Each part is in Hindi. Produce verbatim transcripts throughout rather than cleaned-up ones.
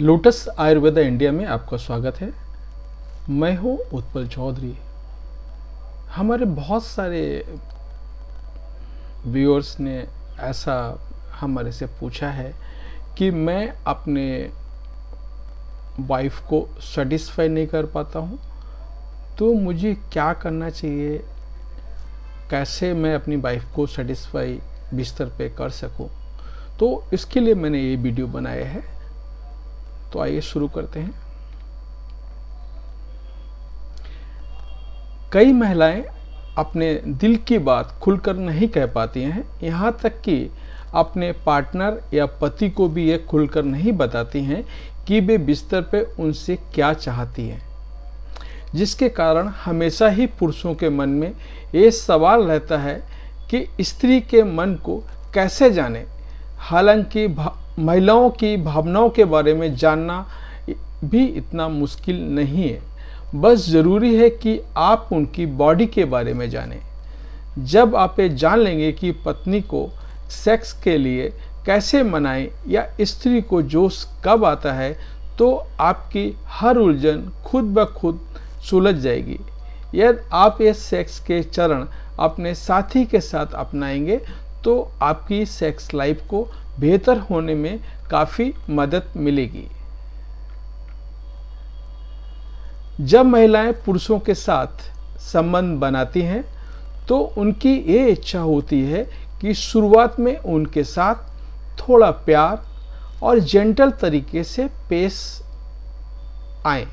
लोटस आयुर्वेदा इंडिया में आपका स्वागत है। मैं हूँ उत्पल चौधरी। हमारे बहुत सारे व्यूअर्स ने ऐसा हमारे से पूछा है कि मैं अपने वाइफ को सेटिस्फाई नहीं कर पाता हूँ, तो मुझे क्या करना चाहिए, कैसे मैं अपनी वाइफ को सेटिस्फाई बिस्तर पे कर सकूँ। तो इसके लिए मैंने ये वीडियो बनाया है, तो आइए शुरू करते हैं। कई महिलाएं अपने दिल की बात खुलकर नहीं कह पाती हैं, यहाँ तक कि अपने पार्टनर या पति को भी ये खुलकर नहीं बताती हैं कि वे बिस्तर पे उनसे क्या चाहती हैं, जिसके कारण हमेशा ही पुरुषों के मन में ये सवाल रहता है कि स्त्री के मन को कैसे जाने। हालांकि महिलाओं की भावनाओं के बारे में जानना भी इतना मुश्किल नहीं है, बस ज़रूरी है कि आप उनकी बॉडी के बारे में जानें। जब आप ये जान लेंगे कि पत्नी को सेक्स के लिए कैसे मनाएं या स्त्री को जोश कब आता है, तो आपकी हर उलझन खुद ब खुद सुलझ जाएगी। यदि आप ये सेक्स के चरण अपने साथी के साथ अपनाएंगे तो आपकी सेक्स लाइफ को बेहतर होने में काफ़ी मदद मिलेगी। जब महिलाएं पुरुषों के साथ संबंध बनाती हैं तो उनकी ये इच्छा होती है कि शुरुआत में उनके साथ थोड़ा प्यार और जेंटल तरीके से पेश आए।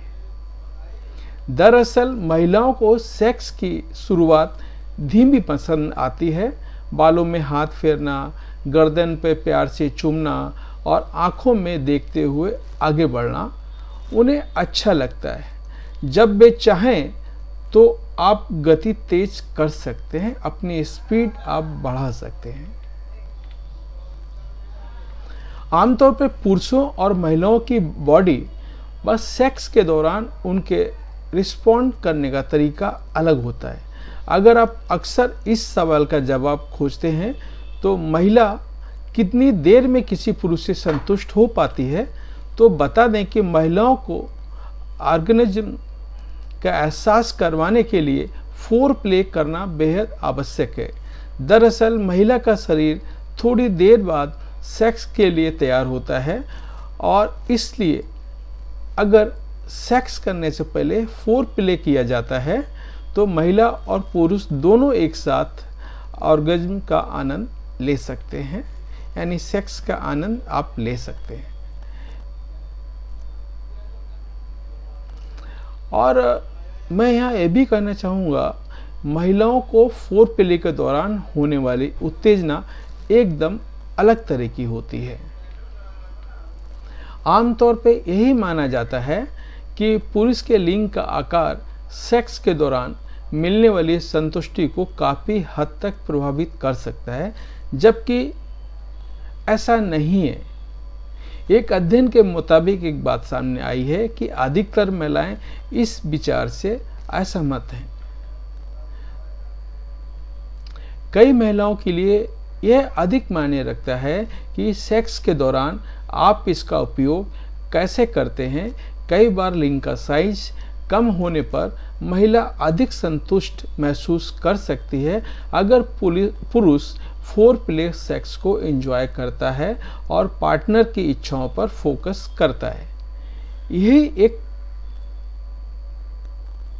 दरअसल महिलाओं को सेक्स की शुरुआत धीमी पसंद आती है। बालों में हाथ फेरना, गर्दन पर प्यार से चूमना और आंखों में देखते हुए आगे बढ़ना उन्हें अच्छा लगता है। जब वे चाहें तो आप गति तेज कर सकते हैं, अपनी स्पीड आप बढ़ा सकते हैं। आमतौर पर पुरुषों और महिलाओं की बॉडी बस सेक्स के दौरान उनके रिस्पॉन्ड करने का तरीका अलग होता है। अगर आप अक्सर इस सवाल का जवाब खोजते हैं तो महिला कितनी देर में किसी पुरुष से संतुष्ट हो पाती है, तो बता दें कि महिलाओं को ऑर्गेनिज्म का एहसास करवाने के लिए फोर प्ले करना बेहद आवश्यक है। दरअसल महिला का शरीर थोड़ी देर बाद सेक्स के लिए तैयार होता है, और इसलिए अगर सेक्स करने से पहले फोर प्ले किया जाता है तो महिला और पुरुष दोनों एक साथ ऑर्गेज्म का आनंद ले सकते हैं, यानी सेक्स का आनंद आप ले सकते हैं। और मैं यहाँ ये भी कहना चाहूँगा, महिलाओं को फोर प्ले के दौरान होने वाली उत्तेजना एकदम अलग तरह की होती है। आमतौर पे यही माना जाता है कि पुरुष के लिंग का आकार सेक्स के दौरान मिलने वाली संतुष्टि को काफ़ी हद तक प्रभावित कर सकता है, जबकि ऐसा नहीं है। एक अध्ययन के मुताबिक एक बात सामने आई है कि अधिकतर महिलाएं इस विचार से असहमत हैं। कई महिलाओं के लिए यह अधिक मायने रखता है कि सेक्स के दौरान आप इसका उपयोग कैसे करते हैं। कई बार लिंग का साइज कम होने पर महिला अधिक संतुष्ट महसूस कर सकती है अगर पुरुष फोर प्ले सेक्स को एंजॉय करता है और पार्टनर की इच्छाओं पर फोकस करता है। यही एक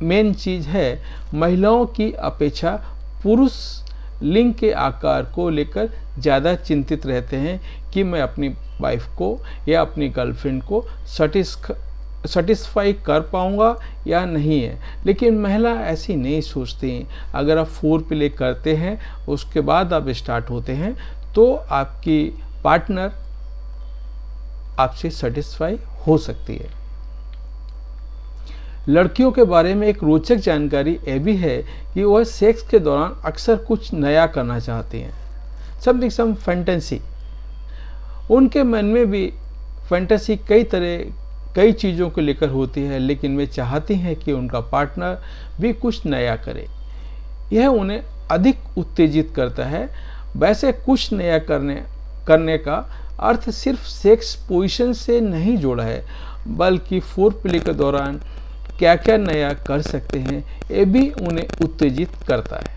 मेन चीज़ है। महिलाओं की अपेक्षा पुरुष लिंग के आकार को लेकर ज़्यादा चिंतित रहते हैं कि मैं अपनी वाइफ को या अपनी गर्लफ्रेंड को सैटिस्फ सेटिस्फाई कर पाऊंगा या नहीं है। लेकिन महिला ऐसी नहीं सोचती। अगर आप फोर प्ले करते हैं, उसके बाद आप स्टार्ट होते हैं, तो आपकी पार्टनर आपसे सेटिस्फाई हो सकती है। लड़कियों के बारे में एक रोचक जानकारी यह भी है कि वह सेक्स के दौरान अक्सर कुछ नया करना चाहती हैं, समथिंग सम फैंटेसी। उनके मन में भी फैंटेसी कई तरह कई चीज़ों को लेकर होती है, लेकिन वे चाहती हैं कि उनका पार्टनर भी कुछ नया करे। यह उन्हें अधिक उत्तेजित करता है। वैसे कुछ नया करने करने का अर्थ सिर्फ सेक्स पोजीशन से नहीं जोड़ा है, बल्कि फोरप्ले के दौरान क्या क्या नया कर सकते हैं ये भी उन्हें उत्तेजित करता है।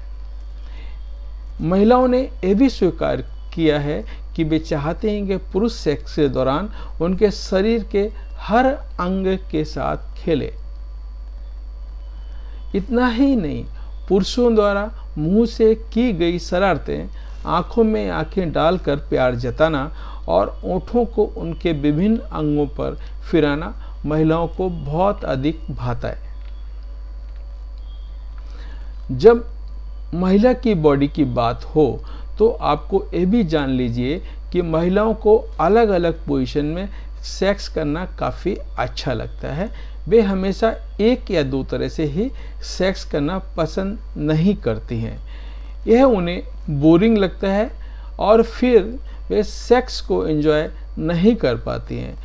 महिलाओं ने यह भी स्वीकार किया है कि वे चाहते हैं कि पुरुष सेक्स के दौरान उनके शरीर के हर अंग के साथ खेले। इतना ही नहीं, पुरुषों द्वारा मुंह से की गई शरारतें, आंखों में आंखें डालकर प्यार जताना और ओठों को उनके विभिन्न अंगों पर फिराना महिलाओं को बहुत अधिक भाता है। जब महिला की बॉडी की बात हो तो आपको ये भी जान लीजिए कि महिलाओं को अलग अलग पोजीशन में सेक्स करना काफ़ी अच्छा लगता है। वे हमेशा एक या दो तरह से ही सेक्स करना पसंद नहीं करती हैं। यह उन्हें बोरिंग लगता है और फिर वे सेक्स को एंजॉय नहीं कर पाती हैं।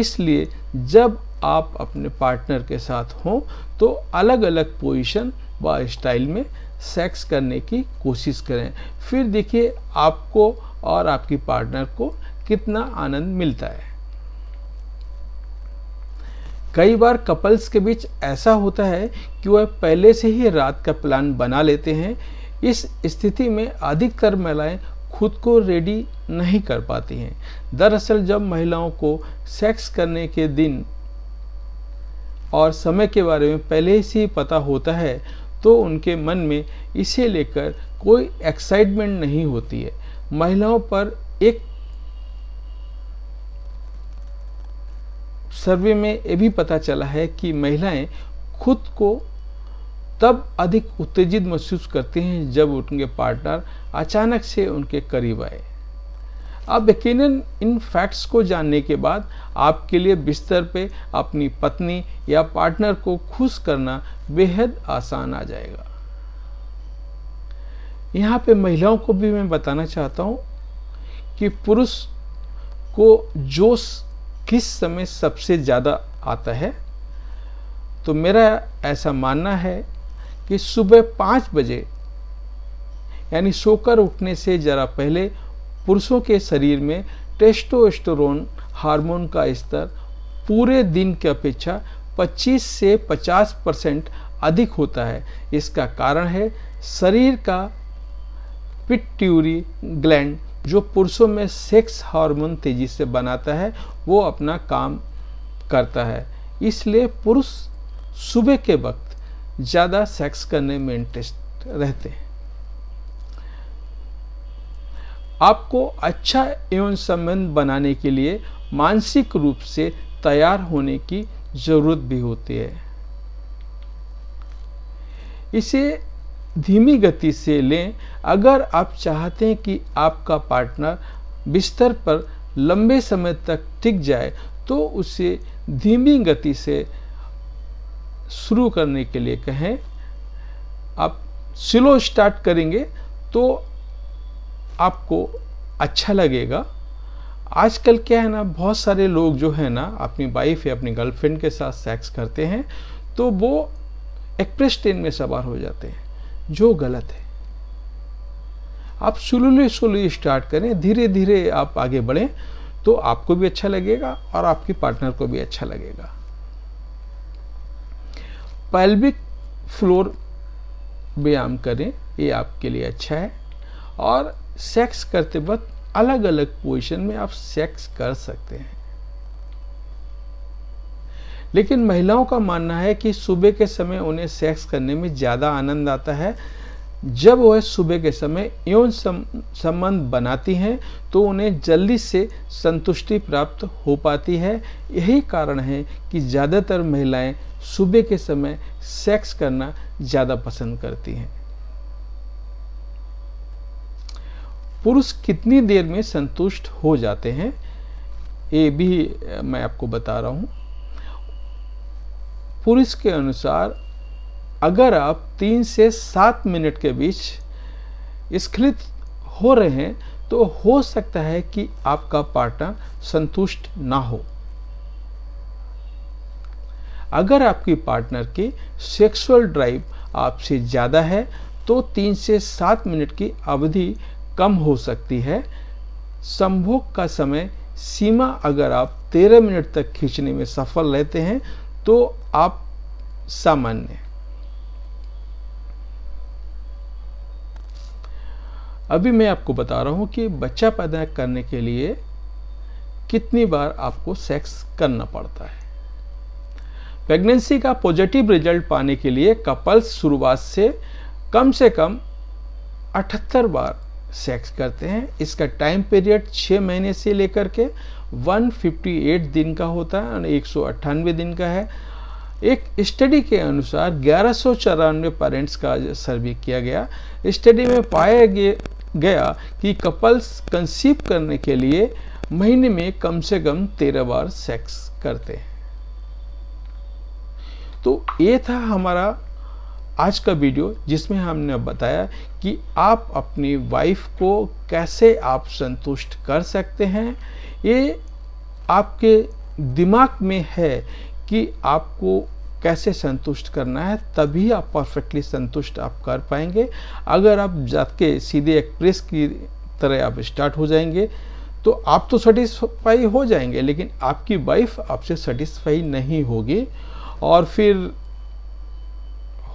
इसलिए जब आप अपने पार्टनर के साथ हों तो अलग अलग पोजीशन व स्टाइल में सेक्स करने की कोशिश करें, फिर देखिए आपको और आपकी पार्टनर को कितना आनंद मिलता है। कई बार कपल्स के बीच ऐसा होता है कि वह पहले से ही रात का प्लान बना लेते हैं। इस स्थिति में अधिकतर महिलाएं खुद को रेडी नहीं कर पाती हैं। दरअसल जब महिलाओं को सेक्स करने के दिन और समय के बारे में पहले से ही पता होता है तो उनके मन में इसे लेकर कोई एक्साइटमेंट नहीं होती है। महिलाओं पर एक सर्वे में ये भी पता चला है कि महिलाएं खुद को तब अधिक उत्तेजित महसूस करती हैं जब उनके पार्टनर अचानक से उनके करीब आए। अब यकीनन इन फैक्ट्स को जानने के बाद आपके लिए बिस्तर पे अपनी पत्नी या पार्टनर को खुश करना बेहद आसान आ जाएगा। यहाँ पे महिलाओं को भी मैं बताना चाहता हूँ कि पुरुष को जोश किस समय सबसे ज़्यादा आता है, तो मेरा ऐसा मानना है कि सुबह पाँच बजे यानी सोकर उठने से ज़रा पहले पुरुषों के शरीर में टेस्टोस्टेरोन हार्मोन का स्तर पूरे दिन की अपेक्षा पच्चीस से पचास परसेंट अधिक होता है। इसका कारण है शरीर का पिट्यूटरी ग्लैंड, जो पुरुषों में सेक्स हार्मोन तेजी से बनाता है, वो अपना काम करता है। इसलिए पुरुष सुबह के वक्त ज़्यादा सेक्स करने में इंटरेस्ट रहते हैं। आपको अच्छा यौन संबंध बनाने के लिए मानसिक रूप से तैयार होने की जरूरत भी होती है। इसे धीमी गति से लें। अगर आप चाहते हैं कि आपका पार्टनर बिस्तर पर लंबे समय तक टिक जाए तो उसे धीमी गति से शुरू करने के लिए कहें। आप स्लो स्टार्ट करेंगे तो आपको अच्छा लगेगा। आजकल क्या है ना, बहुत सारे लोग जो है ना अपनी वाइफ या अपनी गर्लफ्रेंड के साथ सेक्स करते हैं तो वो एक्सप्रेस ट्रेन में सवार हो जाते हैं, जो गलत है। आप स्लोली स्लोली स्टार्ट करें, धीरे धीरे आप आगे बढ़ें तो आपको भी अच्छा लगेगा और आपकी पार्टनर को भी अच्छा लगेगा। पैल्विक फ्लोर व्यायाम करें, ये आपके लिए अच्छा है। और सेक्स करते वक्त अलग अलग पोजीशन में आप सेक्स कर सकते हैं, लेकिन महिलाओं का मानना है कि सुबह के समय उन्हें सेक्स करने में ज़्यादा आनंद आता है। जब वह सुबह के समय यौन संबंध बनाती हैं तो उन्हें जल्दी से संतुष्टि प्राप्त हो पाती है। यही कारण है कि ज़्यादातर महिलाएं सुबह के समय सेक्स करना ज़्यादा पसंद करती हैं। पुरुष कितनी देर में संतुष्ट हो जाते हैं ये भी मैं आपको बता रहा हूँ। पुरुष के अनुसार अगर आप तीन से सात मिनट के बीच स्खलित हो रहे हैं तो हो सकता है कि आपका पार्टनर संतुष्ट ना हो। अगर आपकी पार्टनर की सेक्सुअल ड्राइव आपसे ज़्यादा है तो तीन से सात मिनट की अवधि कम हो सकती है। संभोग का समय सीमा अगर आप तेरह मिनट तक खींचने में सफल रहते हैं तो आप सामान्य। अभी मैं आपको बता रहा हूं कि बच्चा पैदा करने के लिए कितनी बार आपको सेक्स करना पड़ता है। प्रेगनेंसी का पॉजिटिव रिजल्ट पाने के लिए कपल्स शुरुआत से कम से कम अठहत्तर बार सेक्स करते हैं। इसका टाइम पीरियड छः महीने से लेकर के एक सौ अट्ठावन दिन का होता है और एक सौ अट्ठानवे दिन का है। एक स्टडी के अनुसार ग्यारह सौ चौरानवे पेरेंट्स का सर्वे किया गया। स्टडी में पाया गया कि कपल्स कंसीव करने के लिए महीने में कम से कम तेरह बार सेक्स करते हैं। तो ये था हमारा आज का वीडियो, जिसमें हमने बताया कि आप अपनी वाइफ को कैसे आप संतुष्ट कर सकते हैं। ये आपके दिमाग में है कि आपको कैसे संतुष्ट करना है, तभी आप परफेक्टली संतुष्ट आप कर पाएंगे। अगर आप जाके सीधे एक प्रेस की तरह आप स्टार्ट हो जाएंगे तो आप तो सेटिस्फाई हो जाएंगे, लेकिन आपकी वाइफ आपसे सेटिस्फाई नहीं होगी और फिर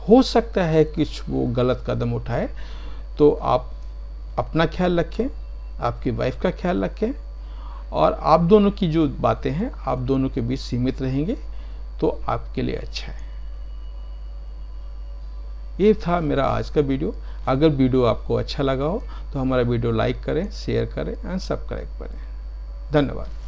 हो सकता है कुछ वो गलत कदम उठाए। तो आप अपना ख्याल रखें, आपकी वाइफ का ख्याल रखें और आप दोनों की जो बातें हैं आप दोनों के बीच सीमित रहेंगे तो आपके लिए अच्छा है। ये था मेरा आज का वीडियो। अगर वीडियो आपको अच्छा लगा हो तो हमारा वीडियो लाइक करें, शेयर करें एंड सब्सक्राइब करें। धन्यवाद।